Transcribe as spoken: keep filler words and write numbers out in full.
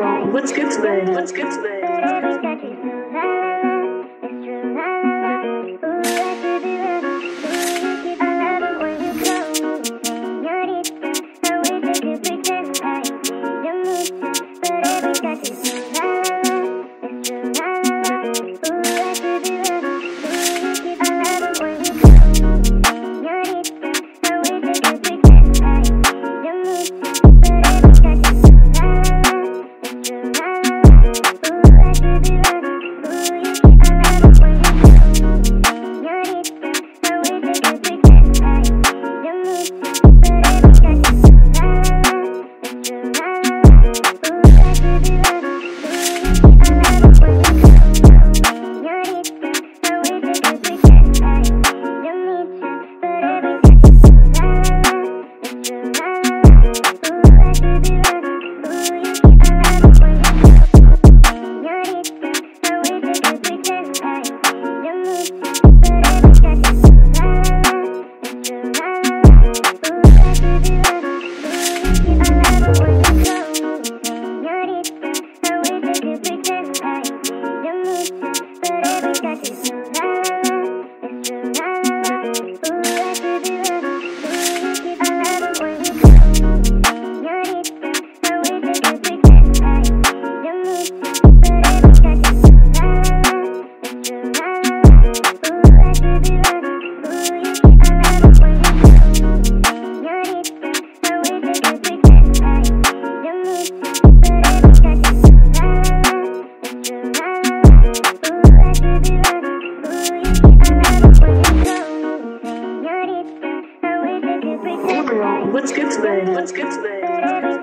Hello, what's good today? What's good today? What's good today? What's good today?